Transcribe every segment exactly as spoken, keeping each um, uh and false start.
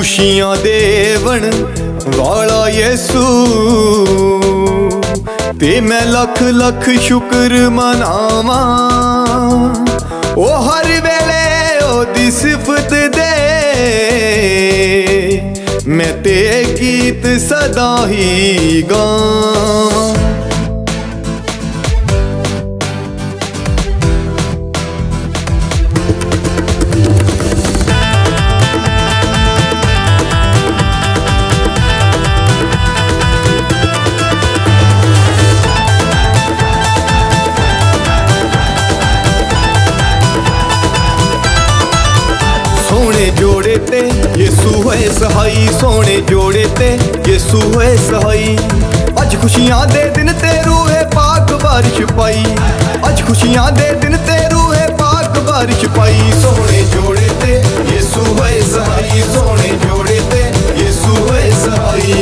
खुशियां देवन वाला यीशु ते मैं लख लख शुक्र मनावा। ओ हर वेले ओदी सिफत दे मैं ते गीत सदा ही गां। सोहने जोड़े ते यीशु होए सहाई, सोहने जोड़े ते यीशु होए सहाई। अज खुशियां दे दिन ते रूहे पाक बारिश पाई, अज खुशियां दे दिन ते रूहे पाक बारिश पाई। सोहने जोड़े ते यीशु होए सहाई, सोहने जोड़े ते यीशु होए सहाई।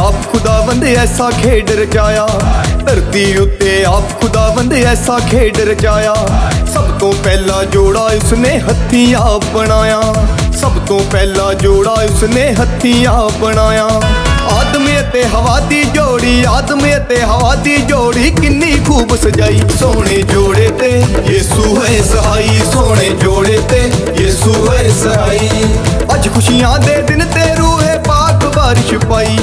आप खुदावंद ऐसा खेड रचाया, धरती उत्ते आप खुदावंद ऐसा खेड रचाया। सब तो पहला जोड़ा उसने हथी आप बनाया, सब तो पहला जोड़ा उसने हथी आप बनाया। आदमे ते हवा दी जोड़ी, आदमे ते हवा दी जोड़ी किन्नी खूब सजाई। सोहने जोड़े ते यीशु है सहाई, सोहने जोड़े ते यीशु है सहाई। अज खुशियां दे दिन ते रूहे पाक बारिश पाई,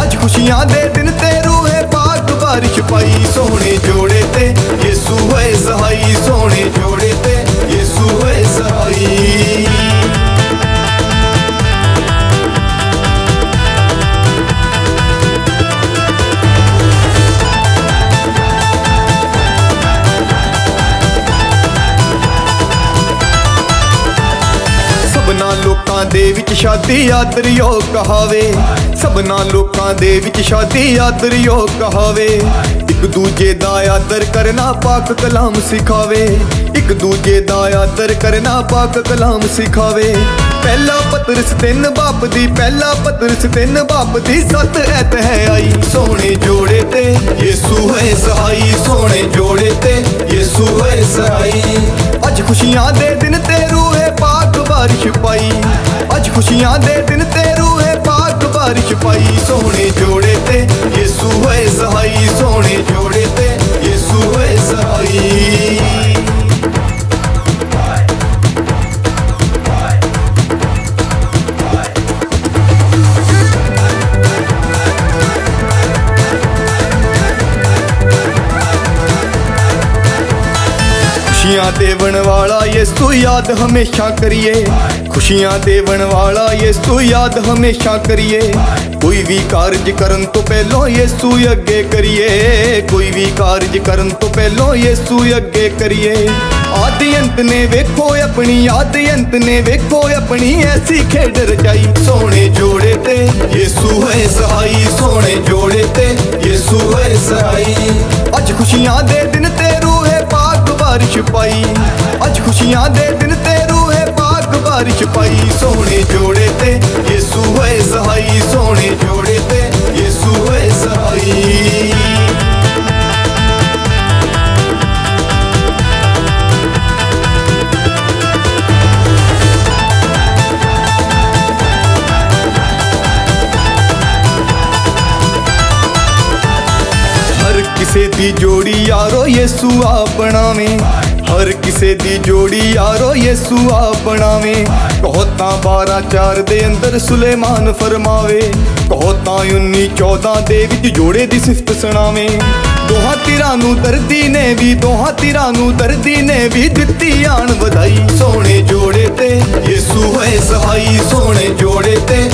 अज खुशियां दे दिन ते रूहे पाक बारिश पाई। सोहने जोड़े ते यीशु होए सहाई, सोहने जोड़े ते यीशु होए सहाई। सबना लोकां दे विच शादी आदरियो कहावे, सबना लोकां दे विच शादी आदरियो कहावे। एक दूजे दा आदर करना पाक कलाम सिखावे, एक दूजे दा आदर करना पाक कलाम सिखावे। पहला पतरस तीन बाप दी, पहला पतरस तीन बाप दी सत ऐत है आई। सोहने जोड़े ते यीशु है सहाई, सोहने जोड़े ते यीशु है सहाई। अज खुशियां दे दिन ते रूहे पाक बारिश पाई, अज खुशियां दे दिन ते रूहे पाक बारिश पाई। सोहने जोड़े ते यीशु है सहाई, सोहने जोड़े ते यीशु है सहाई। खुशियां देवन वाला यीशु याद हमेशा करिए, खुशियां देवन वाला यीशु याद हमेशा करिए। कोई भी कार्य करन तो पहलों यीशु अगे करिए, कोई भी कार्य करन तो पहलों यीशु अगे करिए। आदि अंत ने वेखो अपनी, आदि अंत ने वेखो अपनी ऐसी खेड रचाई। सोहने जोड़े ते यीशु है सहाई, सोहने जोड़े ते यीशु है सहाई। अज खुशियां दे दिन ते रूहे पाक बारिश पाई, अज खुशियां दे दिन ते रूहे पाक बारिश पाई। सोहने जोड़े ते यीशु है सहाई, सोहने जोड़े ते यीशु है सहाई। किसे दी जोड़ी यारो यीशु आप बनावे, हर किसे दी जोड़ी यारो यीशु आप बनावे। कहो तां बारह चार दे अंदर सुलेमान फरमावे, कहो तां उन्नी चौदह दे विच जोड़े दी सिफत सुनावे। दोहां तिरां नूं दर्दी ने भी, दोहां तिरां नूं दर्दी ने भी दित्ती आन बधाई। सोहने जोड़े ते यीशु है सहाई, सोहने जोड़े ते